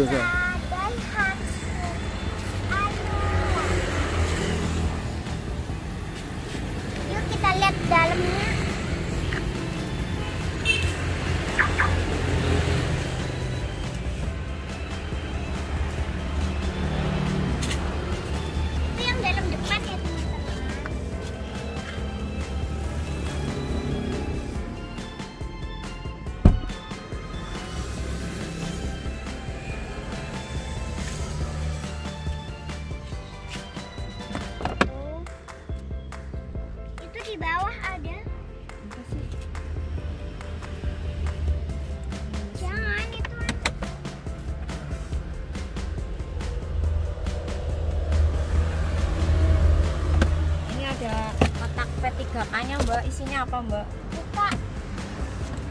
Güzel. Yuk kita lihat dalamnya. Itu yang dalam depan ya teman-teman. Di bawah ada. Jangan itu. Ini ada kotak P3K-nya, Mbak. Isinya apa, Mbak? Buka.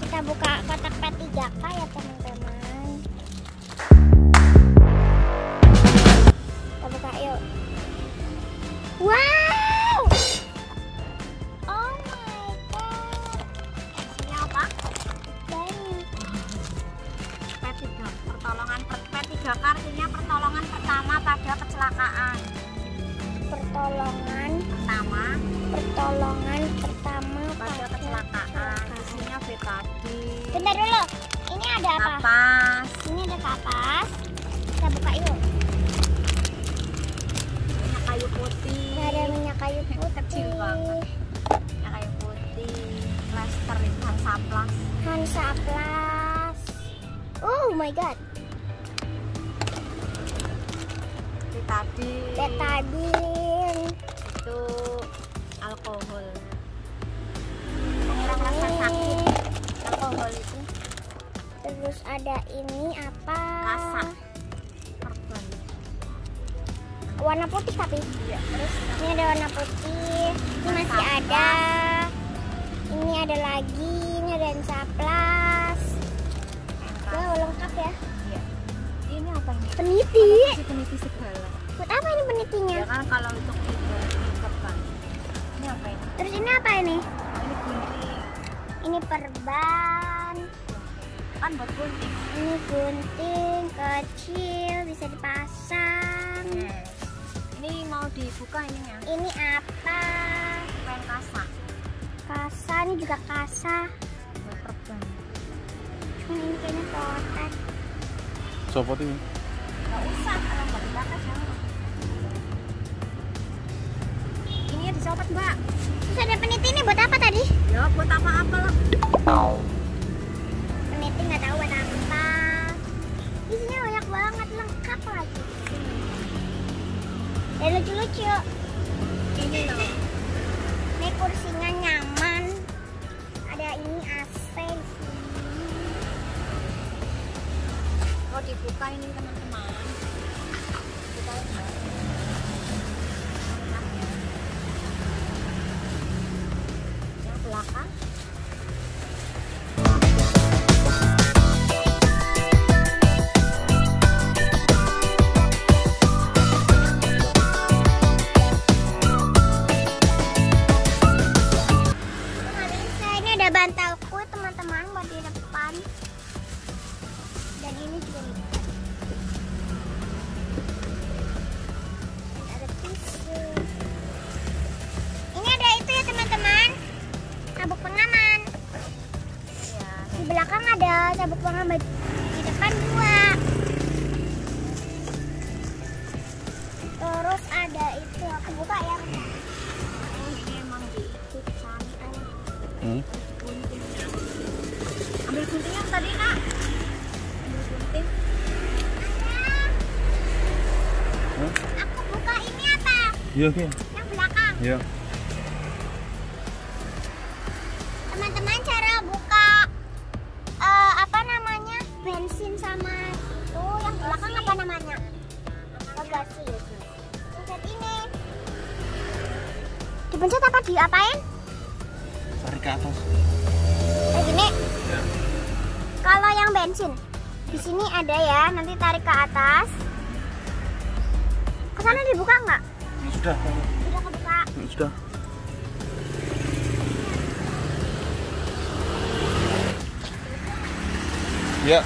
Kita buka kotak P3K ya, teman-teman. Kita buka yuk. Wow. Artinya pertolongan pertama pada kecelakaan. Pertolongan pertama pada kecelakaan. Isinya Petabin. Bentar dulu. Ini ada apa? Kapas. Ini ada kapas. Kita buka yuk. Minyak kayu putih. Ada minyak kayu putih. Kecil banget. Minyak kayu putih. Lester hitam saplas. Oh my god. Petabin. Itu alkohol. Pengurang rasa sakit. Alkohol itu. Terus ada ini apa? Kasak. Perban. Warna putih tapi. Iya. Terus ini ada warna putih. Ini masih ada. Ini ada lagi. Ini ada saplas. Wah, lengkap ya. Iya. Ini apa ini? Peniti. Peniti segala. Buat apa ini penitinya? Ya kan kalau untuk perban. Ini apa ini? Terus ini apa ini? Ini gunting. Ini perban. Kan buat gunting. Ini gunting kecil bisa dipasang. Ini mau dibuka ininya. Ini apa? Pen kasa. Kasa ini juga kasa. Buat perban. Cuma ini kayaknya kotak. Copot ini. Nggak usah, kalau nggak dibakar jangan. Ini dicopot, Mbak. Terus ada peniti ini buat apa tadi? Ya, buat apa-apa lah. Peniti nggak tahu buat apa. Isinya banyak banget, lengkap lagi. Dan lucu-lucu. Ini loh. Ini kursinya nyaman. Ada ini AC. Kalau dibuka ini teman-teman. Kita lihat. Yang belakang. Ini ada bantalku teman-teman buat di depan. Dan ini juga nih. Ada tisu. Ini ada itu ya teman-teman. Sabuk pengaman. Ya. Di belakang ada sabuk pengaman. Di depan dua. Terus ada itu. Aku buka ya. Ini emang diikut sana. Ambil guntingnya tadi nak. Aku buka ini apa? Iya, oke. Yang belakang. Iya. Teman-teman, cara buka apa namanya? Bensin sama itu yang belakang apa namanya? Bagasi. Pencet ini. Dipencet apa diapain? Tarik ke atas. Kayak gini. Ya. Kalau yang bensin di sini ada ya, nanti tarik ke atas. Ke sana dibuka nggak? Sudah. Sudah kebuka. Sudah. Ya.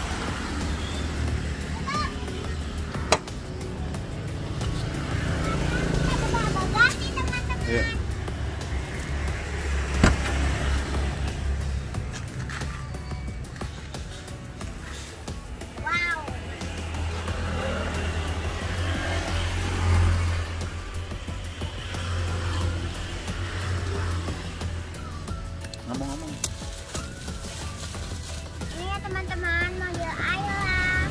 teman-teman, mau yuk ayolah.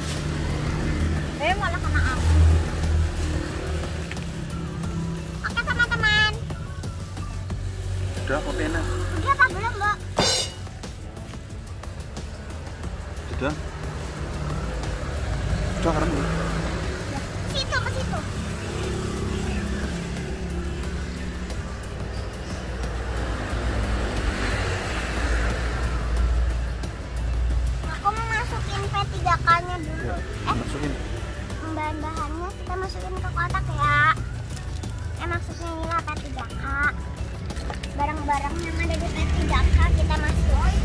Beb malah sama aku. Oke teman-teman. Udah kopi enak. Udah apa belum, Mbak? Sudah. Sudah keren ya. Situ ke situ. P3K-nya dulu. Masukin. Bahan-bahannya kita masukin ke kotak ya. Maksudnya inilah P3K. Barang-barang yang ada di P3K kita masukin.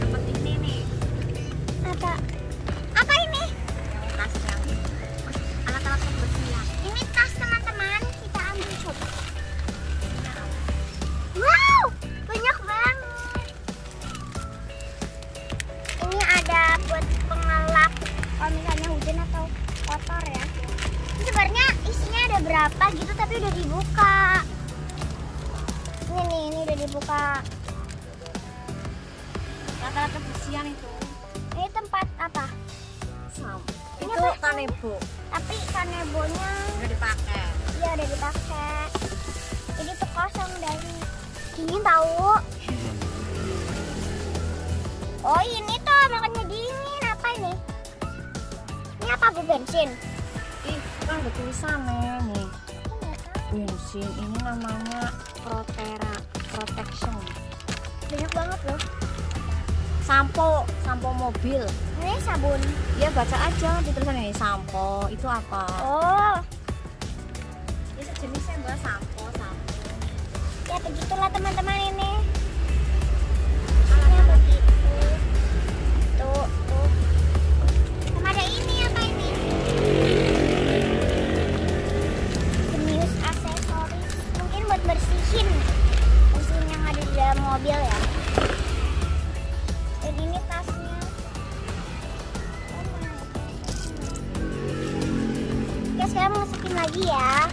Apa ini nih? Apa ini? Tas yang alat-alat kebersihan. Ini tas teman-teman, kita ambil coba. Wow, banyak banget. Ada buat pengelap kalau misalnya hujan atau kotor ya. Ini sebenarnya isinya ada berapa gitu tapi udah dibuka. Ini udah dibuka. Alat-alat kebersihan itu. Ini tempat apa? Ini itu kanebo. Tapi kanebonya udah dipakai. Iya udah dipakai. Jadi itu kosong dari dingin tahu. Oh ini tuh makanya dingin, apa ini? Ini apa bu, bensin? Ih, kan ada tulisannya nih. Bensin, ini namanya Protera Protection. Banyak banget loh. Sampo mobil. Ini sabun. Iya baca aja di tulisannya ini sampo, itu apa? Oh. Ini sejenisnya buat sampo. Ya begitulah teman-teman ini. Mobil ya. Dan ini tasnya. Oke, sekarang masukin lagi ya.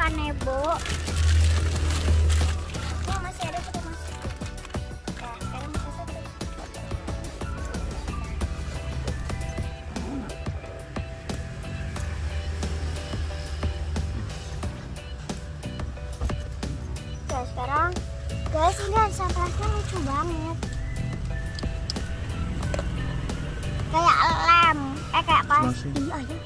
Kanebo. Oh, masih ada kita masuk. Nah, sekarang kita tutup. Nah, sekarang guys ini saplasnya lucu banget. Kayak lem, kayak pas. Iya aja.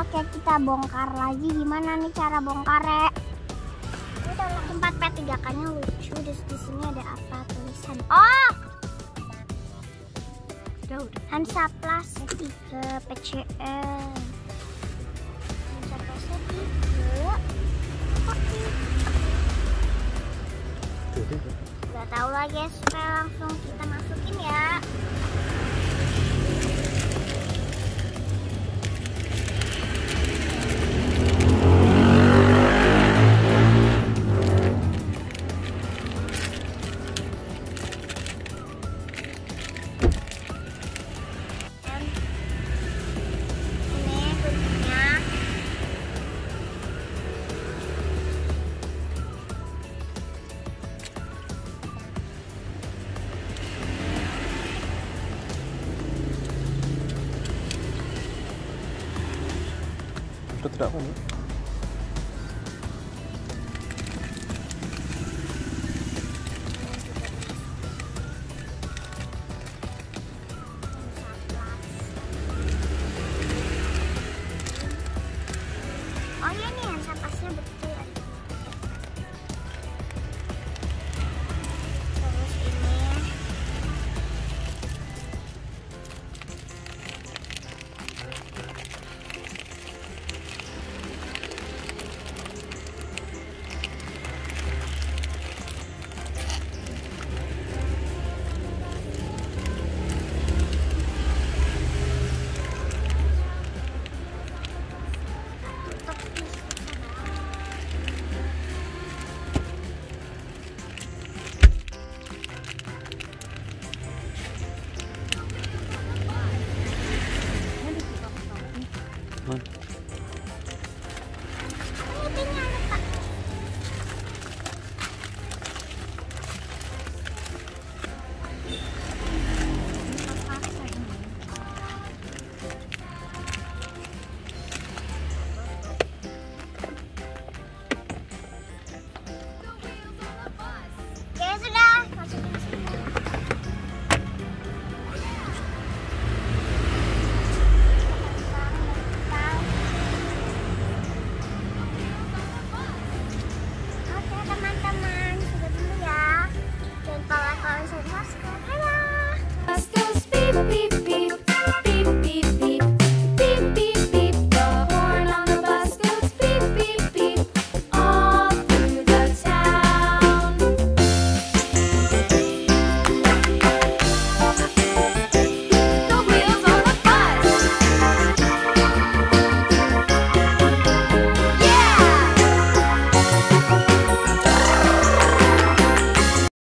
Oke, kita bongkar lagi. Gimana nih cara bongkarnya? Ini tempat P3K-nya lucu. Di sini ada apa tulisan? Oh, handset plus tiga P C E. Handset plus tiga. Gak tahu lagi, supaya langsung kita masukin ya. Tidak apa